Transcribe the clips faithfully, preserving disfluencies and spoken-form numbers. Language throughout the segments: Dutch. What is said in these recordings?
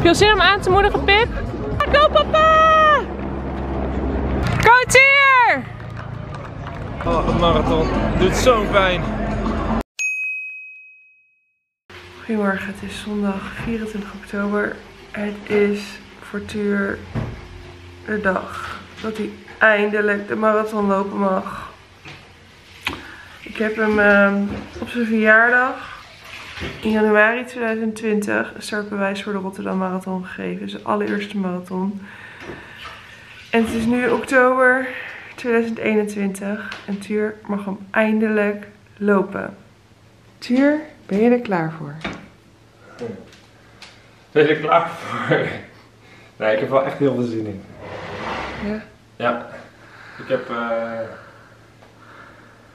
Heb je al zin om aan te moedigen, Pip? Go papa! Go Tuur! Oh, een marathon. Doet zo'n pijn. Goedemorgen, het is zondag vierentwintig oktober. Het is voor Tuur de dag dat hij eindelijk de marathon lopen mag. Ik heb hem uh, op zijn verjaardag in januari tweeduizend twintig een startbewijs voor de Rotterdam Marathon gegeven. Zijn allereerste marathon. En het is nu oktober tweeduizend eenentwintig en Tuur mag hem eindelijk lopen. Tuur, ben je er klaar voor? Ben je er klaar voor? Nee, ik heb wel echt heel veel zin in. Ja? Ja. Ik heb uh,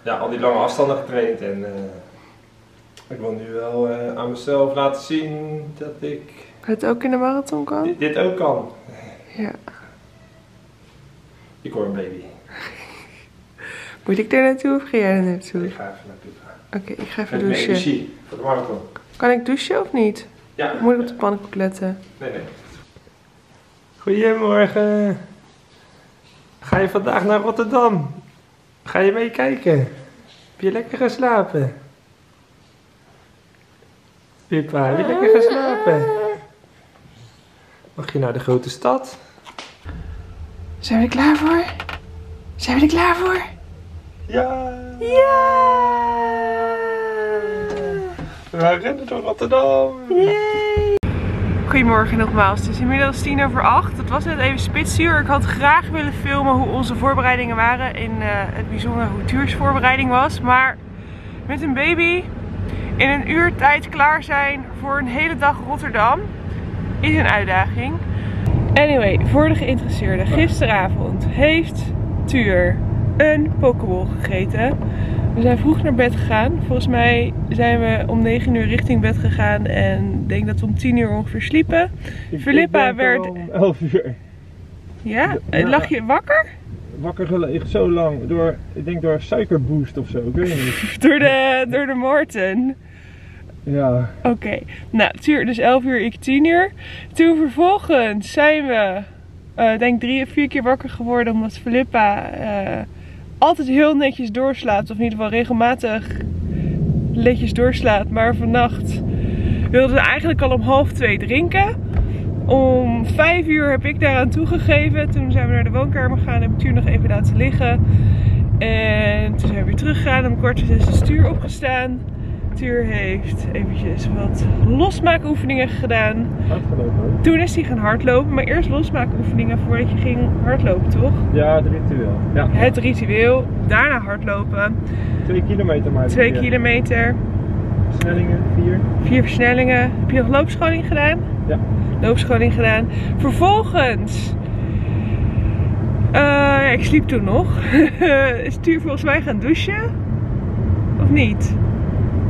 ja, al die lange afstanden getraind en... Uh, Ik wil nu wel uh, aan mezelf laten zien dat ik... Het ook in de marathon kan? Dit, dit ook kan. Ja. Ik hoor een baby. Moet ik daar naartoe of ga jij er naartoe? Ik ga even naartoe. Oké, okay, ik ga even douchen. Energie voor de marathon. Kan ik douchen of niet? Ja. Moet ik op de pannenkoek letten? Nee, nee. Goedemorgen. Ga je vandaag naar Rotterdam? Ga je mee kijken? Heb je lekker geslapen? Philippa, heb je lekker geslapen? Mag je naar de grote stad? Zijn we er klaar voor? Zijn we er klaar voor? Ja! Ja! We rennen door Rotterdam! Yay! Goedemorgen nogmaals, het is inmiddels tien over acht. Het was net even spitsuur. Ik had graag willen filmen hoe onze voorbereidingen waren. In uh, het bijzonder hoe Tuurs voorbereiding was. Maar met een baby... In een uur tijd klaar zijn voor een hele dag Rotterdam is een uitdaging. Anyway, voor de geïnteresseerden. Gisteravond heeft Tuur een pokeball gegeten. We zijn vroeg naar bed gegaan. Volgens mij zijn we om negen uur richting bed gegaan en ik denk dat we om tien uur ongeveer sliepen. Philippa werd... om elf uur. Ja? ja? Lag je wakker? Wakker gelegen zo lang, door, ik denk door suikerboost of zo, ik weet niet. door, de, door de Morten? Ja. Oké, okay. Nou, Tuur, dus elf uur, ik tien uur. Toen vervolgens zijn we, uh, denk drie of vier keer wakker geworden omdat Philippa uh, altijd heel netjes doorslaapt. Of in ieder geval regelmatig netjes doorslaapt, maar vannacht wilden we eigenlijk al om half twee drinken. Om vijf uur heb ik daaraan toegegeven. Toen zijn we naar de woonkamer gegaan. Heb ik Tuur nog even laten liggen. En toen zijn we weer teruggegaan. Om kwart voor zes is Tuur opgestaan. Tuur heeft eventjes wat losmaakoefeningen gedaan. Hardgelopen. Toen is hij gaan hardlopen. Maar eerst losmaakoefeningen voordat je ging hardlopen, toch? Ja, het ritueel. Ja. Het ritueel. Daarna hardlopen. Twee kilometer maar. Twee keer. kilometer. Versnellingen, vier. Vier versnellingen. Heb je nog loopscholing gedaan? Ja. Loopscholing gedaan. Vervolgens, uh, ja, ik sliep toen nog. Is Tuur volgens mij gaan douchen? Of niet?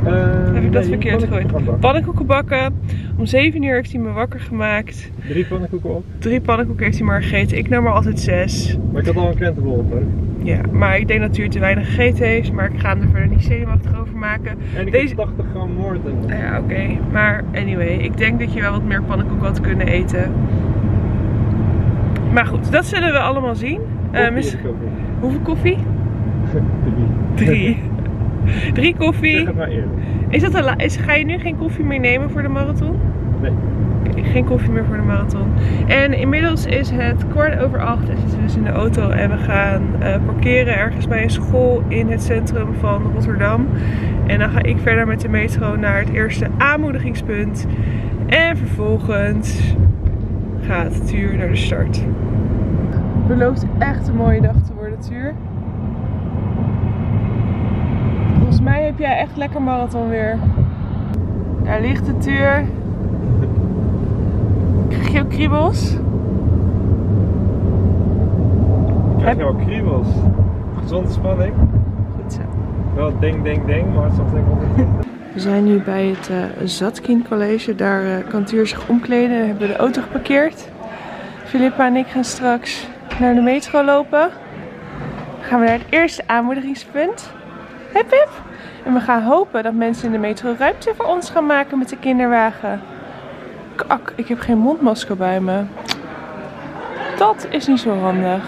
Uh, Heb ik nee, dat verkeerd gegooid? Pannenkoeken bakken. Om zeven uur heeft hij me wakker gemaakt. Drie pannenkoeken op? Drie pannenkoeken heeft hij maar gegeten. Ik nam maar altijd zes. Maar ik had al een krentenbol op, hè? Ja, maar ik denk dat Tuur te weinig gegeten heeft. Maar ik ga hem er verder niet zenuwachtig over maken. En ik Deze... heb tachtig gram moorden. Ja, oké. Okay. Maar anyway, ik denk dat je wel wat meer pannenkoeken had kunnen eten. Maar goed, dat zullen we allemaal zien. Koffie uh, mis... koffie. Hoeveel koffie? Drie. Drie. Drie koffie. Zeg het maar eerlijk. Is dat een is, ga je nu geen koffie meer nemen voor de marathon? Nee. Okay, geen koffie meer voor de marathon. En inmiddels is het kwart over acht en zitten we dus in de auto en we gaan uh, parkeren ergens bij een school in het centrum van Rotterdam. En dan ga ik verder met de metro naar het eerste aanmoedigingspunt. En vervolgens gaat Tuur naar de start. Het belooft echt een mooie dag te worden, Tuur. Volgens mij heb jij echt lekker marathon weer. Daar ligt de Tuur. Krijg je ook kriebels? Krijg je wel kriebels? Gezonde spanning. Goed zo. Wel denk, denk, denk, maar soms denk ik altijd. We zijn nu bij het uh, Zadkine College. Daar uh, kan Tuur zich omkleden. We hebben de auto geparkeerd. Philippa en ik gaan straks naar de metro lopen. Dan gaan we naar het eerste aanmoedigingspunt. Hip hip. En we gaan hopen dat mensen in de metro ruimte voor ons gaan maken met de kinderwagen. Kak, ik heb geen mondmasker bij me. Dat is niet zo handig.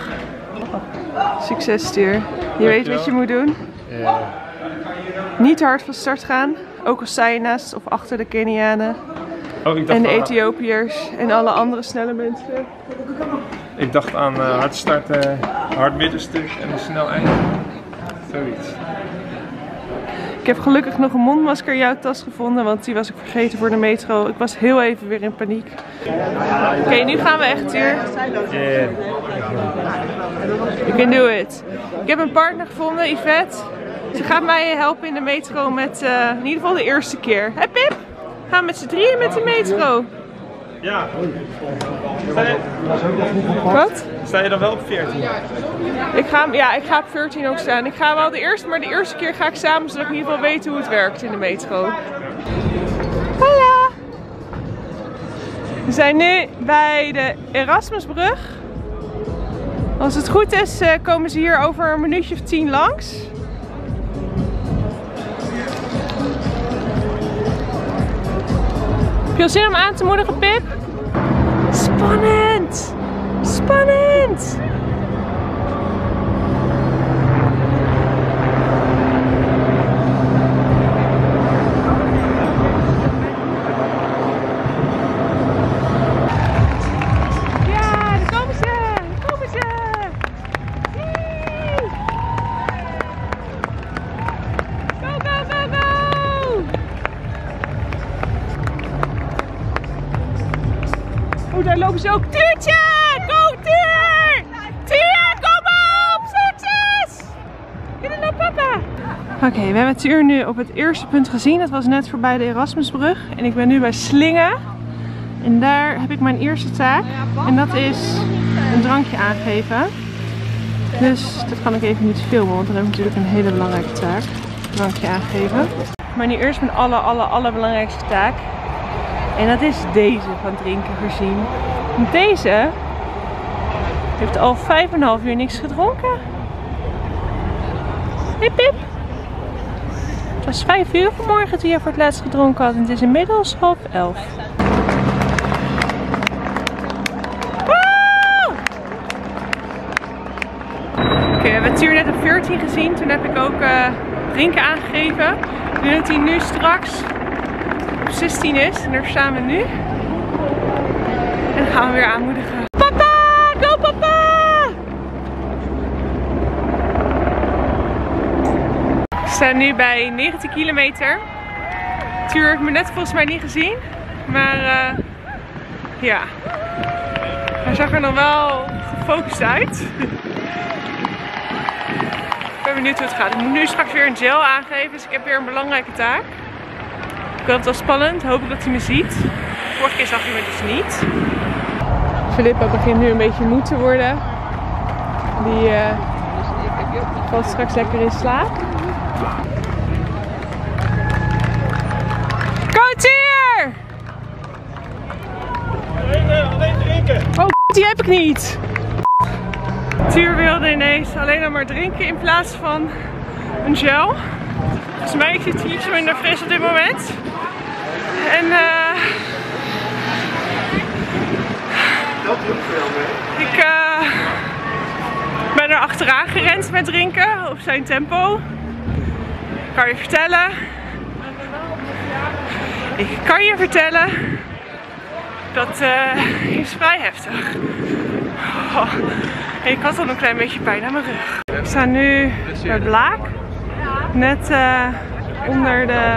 Succes, Tuur. Je Dankjewel. Weet wat je moet doen. Ja. Niet hard van start gaan. Ook als zij naast of achter de Kenianen. Oh, ik dacht en de Ethiopiërs en alle andere snelle mensen. Ik dacht aan uh, hard starten, hard middenstuk en een snel einde. Zoiets. Ik heb gelukkig nog een mondmasker in jouw tas gevonden, want die was ik vergeten voor de metro. Ik was heel even weer in paniek. Oké, okay, nu gaan we echt, Tuur. Yeah. You can do it. Ik heb een partner gevonden, Yvette. Ze gaat mij helpen in de metro met, uh, in ieder geval de eerste keer. Hé hey, Pip, gaan we met z'n drieën met de metro? Ja. Sta je... Wat? Sta je dan wel op veertien? Ik ga, ja, ik ga op veertien ook staan. Ik ga wel de eerste, maar de eerste keer ga ik samen, zodat ik in ieder geval weet hoe het werkt in de metro. Hallo! We zijn nu bij de Erasmusbrug. Als het goed is, komen ze hier over een minuutje of tien langs. Heb je al zin om aan te moedigen, Pip? Spannend! Spannend! Dus ook Tuurtje! Go Tuur! Tuur, kom op! Succes! Kijk naar papa! Oké, okay, we hebben Tuur nu op het eerste punt gezien. Dat was net voorbij de Erasmusbrug. En ik ben nu bij Slingen. En daar heb ik mijn eerste taak. En dat is een drankje aangeven. Dus dat kan ik even niet filmen, want dat heb ik natuurlijk een hele belangrijke taak. Drankje aangeven. Maar nu eerst mijn aller, aller, aller belangrijkste taak. En dat is deze van drinken voorzien. Deze heeft al vijf en een half uur niks gedronken. Hip hip. Het was vijf uur vanmorgen toen jij voor het laatst gedronken had. En het is inmiddels half elf. Wow! Oké, we hebben Tuur net op veertien gezien. Toen heb ik ook uh, drinken aangegeven. Ik denk dat hij nu straks op zestien is. En daar staan we nu. En dan gaan we weer aanmoedigen. Papa! Go papa! We staan nu bij negentien kilometer. Tuur heeft me net volgens mij niet gezien. Maar uh, ja. Hij zag er nog wel gefocust uit. Ik ben benieuwd hoe het gaat. Ik moet nu straks weer een gel aangeven. Dus ik heb weer een belangrijke taak. Ik vond het wel spannend. Hoop ik dat hij me ziet. Vorige keer zag hij me dus niet. Philippa begint nu een beetje moe te worden. Die uh, valt straks lekker in slaap. Go Tuur! Alleen drinken! Oh, die heb ik niet! Tuur wilde ineens alleen maar drinken in plaats van een gel. Volgens mij is het iets minder fris op dit moment. En uh, ik uh, ben er achteraan gerend met drinken op zijn tempo. Ik kan je vertellen. Ik kan je vertellen. Dat uh, is vrij heftig. Oh, ik had al een klein beetje pijn aan mijn rug. We staan nu bij Blaak. Net uh, onder de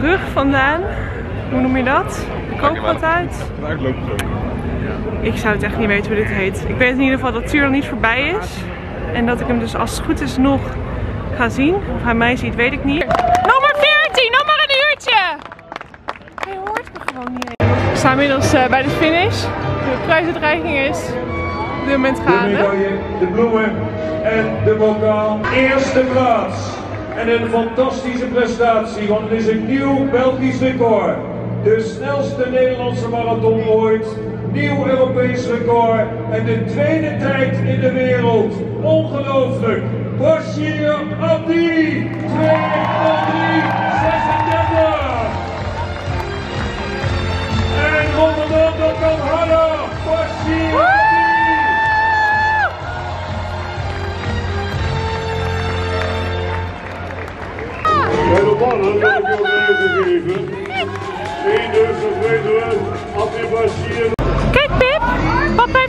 rug vandaan. Hoe noem je dat? Kook wat uit. Ik zou het echt niet weten hoe dit heet. Ik weet in ieder geval dat Tuur nog niet voorbij is. En dat ik hem dus als het goed is nog ga zien. Of hij mij ziet, weet ik niet. Nummer veertien, nog maar een uurtje! Hij hoort me gewoon niet. We staan inmiddels uh, bij de finish. De prijsuitreiking is op dit moment gaande. De medaille, de bloemen en de bokaal. Eerste plaats. En een fantastische prestatie, want het is een nieuw Belgisch record. De snelste Nederlandse marathon ooit, nieuw Europees record en de tweede tijd in de wereld. Ongelooflijk! Bashir Abdi! twee nul drie zesendertig!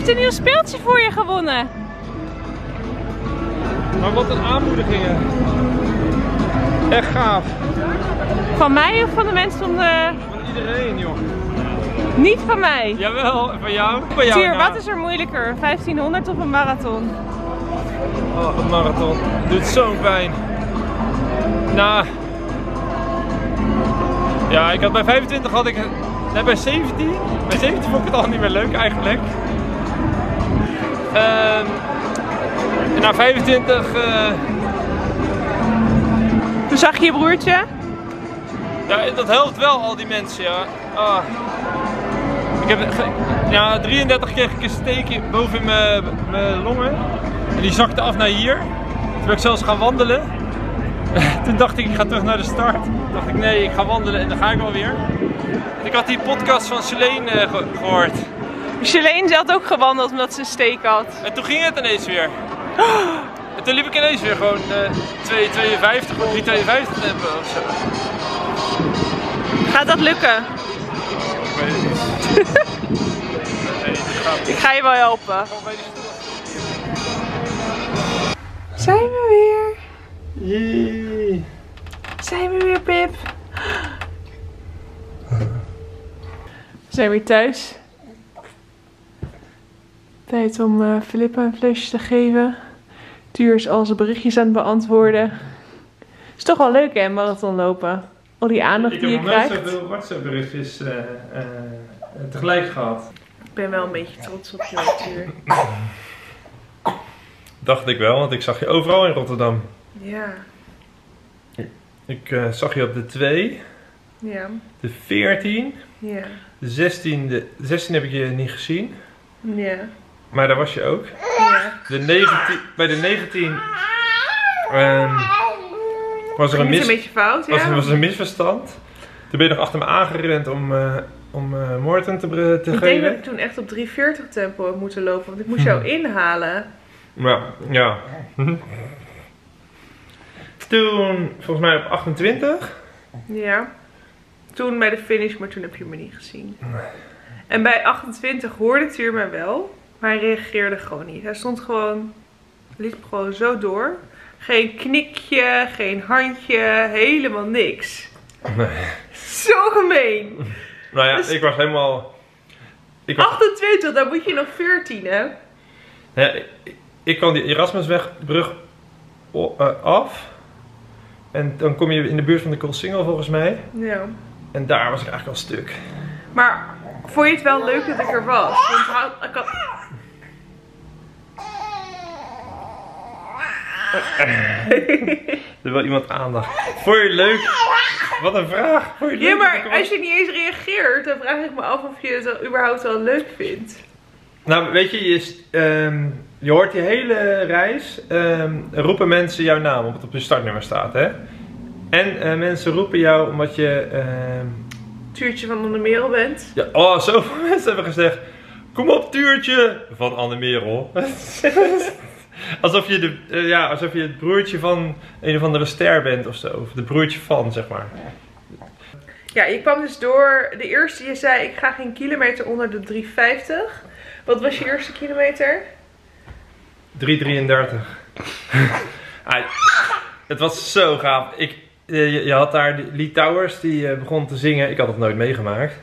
een nieuw speeltje voor je gewonnen. Maar wat een aanmoedigingen. Echt gaaf. Van mij of van de mensen van de... Van iedereen, joh. Niet van mij. Jawel, van jou. Van jou Tuur, nou. Wat is er moeilijker? vijftienhonderd of een marathon? Oh, een marathon. Doet zo'n pijn. Nou... Ja, ik had bij vijfentwintig had ik... Nee, bij zeventien. Bij zeventien vond ik het al niet meer leuk eigenlijk. Uh, na vijfentwintig... Uh... Toen zag je je broertje? Ja, dat helpt wel, al die mensen, ja. Ah. Ik heb ja, drieëndertig kreeg ik een steekje boven mijn longen. En die zakte af naar hier. Toen ben ik zelfs gaan wandelen. Toen dacht ik, ik ga terug naar de start. Toen dacht ik, nee, ik ga wandelen en dan ga ik wel weer. En ik had die podcast van Chalene uh, ge gehoord. Chalene had ook gewandeld omdat ze een steek had. En toen ging het ineens weer. Oh. En toen liep ik ineens weer gewoon uh, twee tweeënvijftig of drie tweeënvijftig tempo of zo. Gaat dat lukken? Ik weet het niet. Nee, dat gaat niet. Ik ga je wel helpen. Zijn we weer? Jee. Zijn we weer, Pip? We zijn weer thuis. Tijd om uh, Philippa een flesje te geven. Tuur is al zijn berichtjes aan het beantwoorden. Is toch wel leuk, hè, marathon lopen. Al die aandacht ik die je krijgt. Ik heb nog nooit zoveel WhatsApp berichtjes uh, uh, tegelijk gehad. Ik ben wel een beetje trots op jou, Tuur. Dacht ik wel, want ik zag je overal in Rotterdam. Ja. Ik uh, zag je op de twee. Ja. De veertien. Ja. De zestien. De zestien heb ik je niet gezien. Ja. Maar daar was je ook. Ja. De negentien, bij de negentien... Um, was er een, mis, een beetje fout, ja. was, was een misverstand. Toen ben je nog achter me aangerend om, uh, om uh, Morten te, te geven. Ik denk dat ik toen echt op drie veertig tempo heb moeten lopen, want ik moest jou inhalen. Ja, ja. Toen, volgens mij op achtentwintig. Ja. Toen bij de finish, maar toen heb je me niet gezien. En bij achtentwintig hoorde Tuur mij wel, maar hij reageerde gewoon niet. Hij stond gewoon, liep gewoon zo door. Geen knikje, geen handje, helemaal niks. Nee. Zo gemeen. Nou ja, dus ik was helemaal... Ik was... achtentwintig, dan moet je nog veertien, hè? Ja, ik, ik kwam die Erasmusbrug af. En dan kom je in de buurt van de Coolsingel, volgens mij. Ja. En daar was ik eigenlijk al stuk. Maar vond je het wel leuk dat ik er was? Want ik had... Er wil iemand aandacht. Vond je het leuk? Wat een vraag. Vond je het leuk? Ja, maar als je niet eens reageert, dan vraag ik me af of je het wel, überhaupt wel leuk vindt. Nou, weet je, je, um, je hoort die hele reis, um, roepen mensen jouw naam, omdat het op je startnummer staat, hè? En uh, mensen roepen jou omdat je... Um... Tuurtje van Annemerel bent. Ja, oh, zoveel mensen hebben gezegd, kom op Tuurtje van Annemerel. Alsof je, de, uh, ja, alsof je het broertje van een of andere ster bent ofzo. Of de broertje van, zeg maar. Ja, je kwam dus door. De eerste, je zei ik ga geen kilometer onder de drie vijftig. Wat was je eerste kilometer? drie drieëndertig. Ah, het was zo gaaf. Ik, je, je had daar Lee Towers, die uh, begon te zingen. Ik had dat nooit meegemaakt.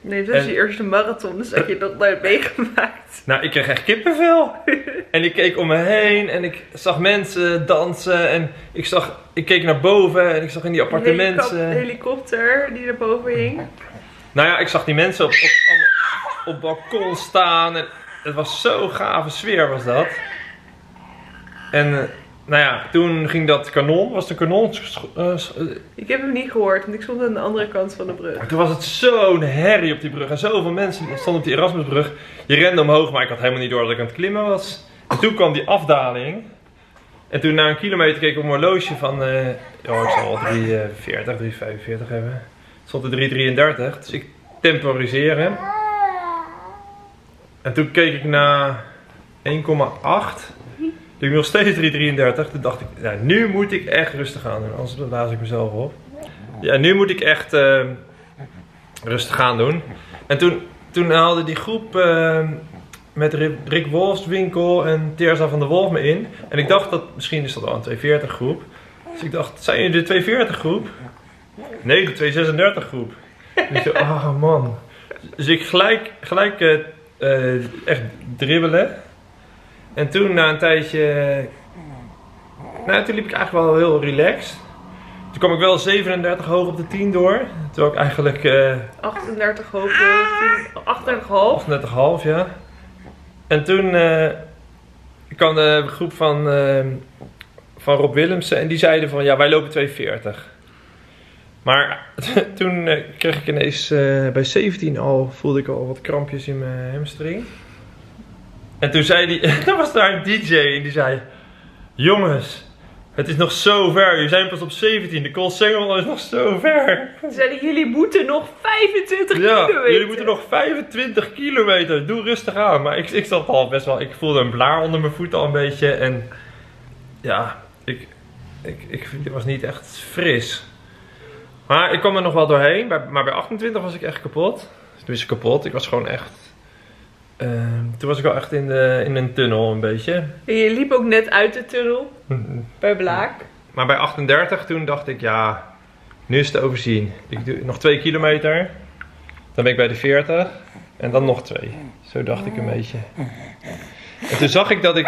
Nee, dat was en... je eerste marathon, dus had je dat nooit meegemaakt. Nou, ik kreeg echt kippenvel. En ik keek om me heen en ik zag mensen dansen en ik zag, ik keek naar boven en ik zag in die appartementen... Een helikopter die naar boven hing. Nou ja, ik zag die mensen op, op, op balkon staan en het was zo'n gave sfeer was dat. En nou ja, toen ging dat kanon, was de kanon... Uh, ik heb hem niet gehoord, want ik stond aan de andere kant van de brug. Maar toen was het zo'n herrie op die brug en zoveel mensen stonden op die Erasmusbrug. Je rende omhoog, maar ik had helemaal niet door dat ik aan het klimmen was. En toen kwam die afdaling. En toen na een kilometer keek ik op mijn horloge van... Uh, oh, ik zal al drie veertig, drie vijfenveertig hebben. Het stond er drie drieëndertig, dus ik temporiseerde. En toen keek ik naar één komma acht... Toen ik nog steeds drie drieëndertig, toen dacht ik, nou, nu moet ik echt rustig aan doen, anders blaas ik mezelf op. Ja, nu moet ik echt uh, rustig aan doen. En toen, toen haalde die groep uh, met Rick Wolfswinkel en Theresa van de Wolf me in. En ik dacht dat, misschien is dat al een tweehonderdveertig groep. Dus ik dacht, zijn jullie de tweehonderdveertig groep? Nee, de tweehonderdzesendertig groep. Dus ik dacht, ah man. Dus ik gelijk, gelijk uh, uh, echt dribbelen. En toen na een tijdje, uh, nou toen liep ik eigenlijk wel heel relaxed. Toen kwam ik wel zevenendertig hoog op de tien door. Terwijl ik eigenlijk Uh, achtendertig hoog, uh, achtendertig komma vijf. achtendertig komma vijf, ja. En toen uh, kwam de groep van, uh, van Rob Willemsen en die zeiden van ja, wij lopen tweehonderdveertig. Maar toen uh, kreeg ik ineens uh, bij zeventien al, voelde ik al wat krampjes in mijn hamstring. En toen zei die, dan was daar een D J en die zei: jongens, het is nog zo ver, jullie zijn pas op zeventien, de Coolsingel is nog zo ver. Ze zeiden, jullie moeten nog vijfentwintig ja, kilometer. Jullie moeten nog vijfentwintig kilometer, doe rustig aan. Maar ik, ik zat al best wel, ik voelde een blaar onder mijn voet al een beetje. En ja, ik, ik, ik, ik was niet echt fris. Maar ik kwam er nog wel doorheen, maar bij achtentwintig was ik echt kapot. Tenminste kapot, ik was gewoon echt... Uh, toen was ik al echt in, de, in een tunnel een beetje. En je liep ook net uit de tunnel, bij Blaak. Maar bij achtendertig toen dacht ik, ja, nu is het overzien. Ik doe nog twee kilometer, dan ben ik bij de veertig en dan nog twee. Zo dacht ik een beetje. En toen zag ik dat ik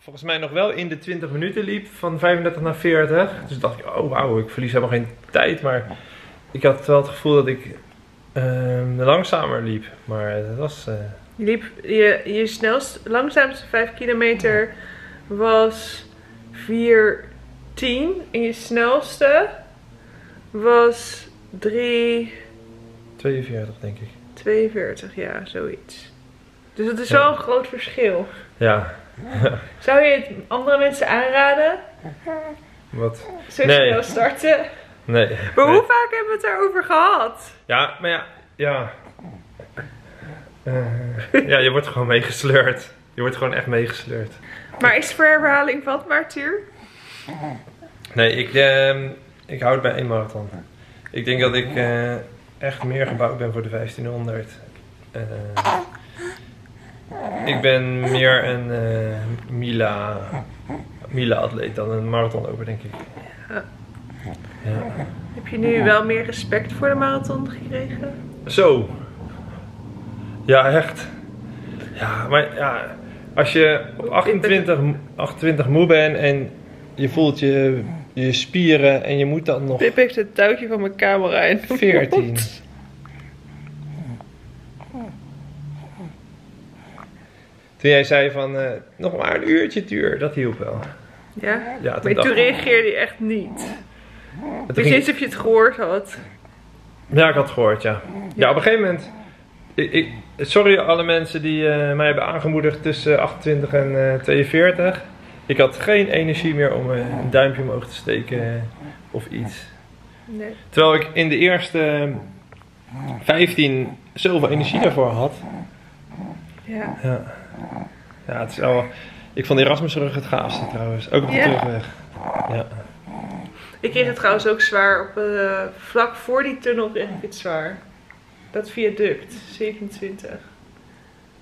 volgens mij nog wel in de twintig minuten liep, van vijfendertig naar veertig. Dus dacht ik, oh wauw, ik verlies helemaal geen tijd, maar ik had wel het gevoel dat ik uh, langzamer liep. Maar dat was... Uh, Liep je, je snelst, langzaamste vijf kilometer was vier tien en je snelste was drie tweeënveertig denk ik. tweeënveertig, ja, zoiets. Dus dat is ja. Wel een groot verschil. Ja. Zou je het andere mensen aanraden? Wat? Zo nee. Snel starten? Nee. Maar nee. Hoe vaak hebben we het daarover gehad? Ja, maar ja, ja. Uh, ja, je wordt gewoon meegesleurd. Je wordt gewoon echt meegesleurd. Maar is voor herhaling wat, Tuur? Nee, ik, uh, ik hou het bij één marathon. Ik denk dat ik uh, echt meer gebouwd ben voor de vijftienhonderd. Uh, ik ben meer een uh, Mila, Mila-atleet dan een marathonloper, denk ik. Ja. Ja. Heb je nu wel meer respect voor de marathon gekregen? Zo. Ja, echt. Ja, maar ja, als je op achtentwintig, achtentwintig moe bent en je voelt je, je spieren en je moet dan nog... Pip heeft het touwtje van mijn camera in veertien. Toen jij zei van, uh, nog maar een uurtje Tuur, dat hielp wel. Ja? Ja toen maar toen reageerde je echt niet. Ik weet niet of je het gehoord had. Ja, ik had het gehoord, ja. Ja, op een gegeven moment... Ik, ik, sorry alle mensen die uh, mij hebben aangemoedigd tussen achtentwintig en uh, tweeënveertig. Ik had geen energie meer om uh, een duimpje omhoog te steken uh, of iets. Nee. Terwijl ik in de eerste vijftien zoveel energie daarvoor had. Ja. Ja. Ja, het is al, ik vond de Erasmusbrug het gaafste trouwens. Ook op de ja. Terugweg. Ja. Ik kreeg het trouwens ook zwaar. Op, uh, vlak voor die tunnel kreeg ik het zwaar. Dat viaduct, zevenentwintig.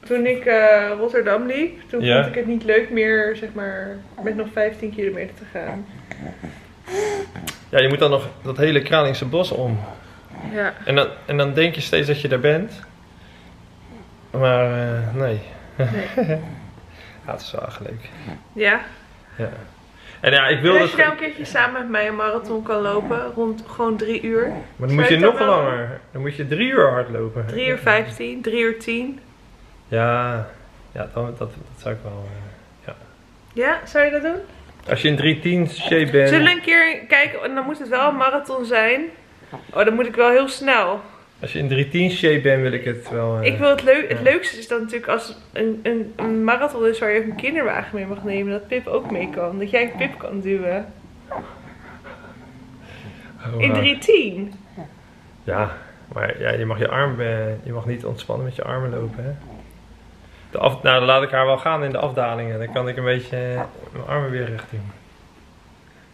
Toen ik uh, Rotterdam liep, toen ja. vond ik het niet leuk meer, zeg maar, met nog vijftien kilometer te gaan. Ja, je moet dan nog dat hele Kralingse Bos om. Ja. En dan, en dan denk je steeds dat je daar bent. Maar, uh, nee. nee. Ja, het is wel erg leuk. Ja? Ja. En ja, ik wil en als je nou een keertje samen met mij een marathon kan lopen, rond gewoon drie uur. Maar dan Zou moet je nog langer. Doen? Dan moet je drie uur hard lopen. Drie uur vijftien, drie uur tien. Ja, ja dan, dat, dat zou ik wel... Ja. Ja, zou je dat doen? Als je in drie tien shape bent... Zullen we een keer kijken, en dan moet het wel een marathon zijn. Oh, dan moet ik wel heel snel. Als je in drie tien shape bent wil ik het wel... Uh, ik wil het, leuk, ja. Het leukste is dan natuurlijk als een, een, een marathon is waar je ook een kinderwagen mee mag nemen. Dat Pip ook mee kan. Dat jij Pip kan duwen. Oh, wow. In drie tien. Ja, maar ja, je mag je arm... Uh, je mag niet ontspannen met je armen lopen, hè. De af, nou, dan laat ik haar wel gaan in de afdalingen. Dan kan ik een beetje uh, mijn armen weer recht doen.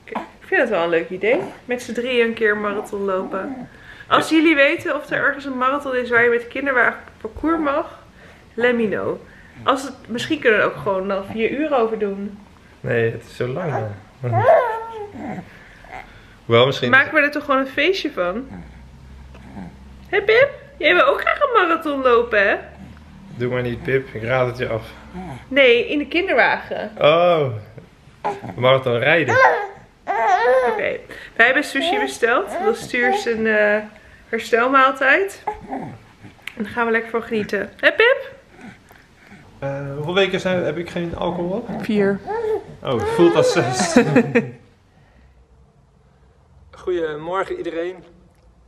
Okay. Ik vind dat wel een leuk idee. Met z'n drieën een keer marathon lopen. Als jullie weten of er ergens een marathon is waar je met de kinderwagen op parcours mag, let me know. Als het, misschien kunnen we er ook gewoon nog vier uur over doen. Nee, het is zo lang. Wel, misschien... Maken we er toch gewoon een feestje van? Hé hey Pip, jij wil ook graag een marathon lopen, hè? Doe maar niet, Pip. Ik raad het je af. Nee, in de kinderwagen. Oh, we marathon rijden. Oké, okay. Wij hebben sushi besteld. Dat is Tuur's een uh, herstelmaaltijd. En daar gaan we lekker van genieten. Hé hey Pip? Uh, hoeveel weken zijn, heb ik geen alcohol op? Vier. Oh, het voelt als zes. Goedemorgen iedereen.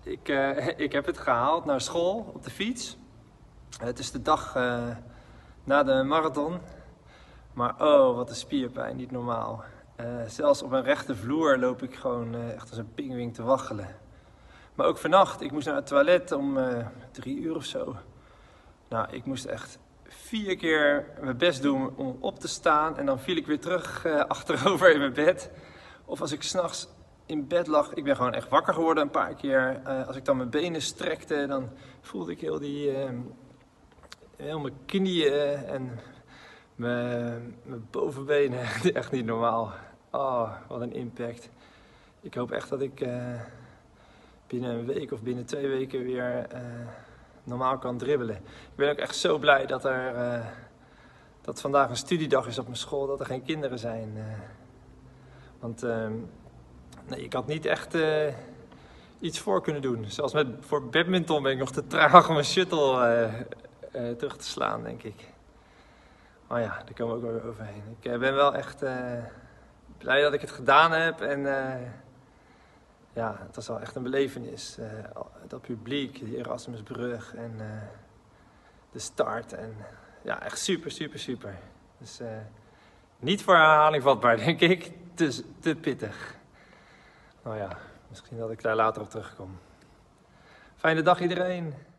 Ik, uh, ik heb het gehaald naar school op de fiets. Het is de dag uh, na de marathon. Maar oh, wat een spierpijn, niet normaal. Uh, zelfs op een rechte vloer loop ik gewoon uh, echt als een pinguïn te waggelen. Maar ook vannacht, ik moest naar het toilet om uh, drie uur of zo. Nou, ik moest echt vier keer mijn best doen om op te staan. En dan viel ik weer terug uh, achterover in mijn bed. Of als ik s'nachts in bed lag, ik ben gewoon echt wakker geworden een paar keer. Uh, als ik dan mijn benen strekte, dan voelde ik heel die... Uh, heel mijn knieën en mijn, mijn bovenbenen. Echt niet normaal. Oh, wat een impact. Ik hoop echt dat ik uh, binnen een week of binnen twee weken weer uh, normaal kan dribbelen. Ik ben ook echt zo blij dat er uh, dat vandaag een studiedag is op mijn school, dat er geen kinderen zijn. Uh, want uh, nee, ik had niet echt uh, iets voor kunnen doen. Zelfs met, voor badminton ben ik nog te traag om een shuttle uh, Uh, terug te slaan, denk ik. Oh ja, daar komen we ook weer overheen. Ik uh, ben wel echt uh, blij dat ik het gedaan heb. En uh, ja, het was wel echt een belevenis. Uh, dat publiek, die Erasmusbrug en uh, de start. En ja, echt super, super, super. Dus uh, niet voor herhaling vatbaar, denk ik. Te, te pittig. Nou ja, misschien dat ik daar later op terugkom. Fijne dag iedereen.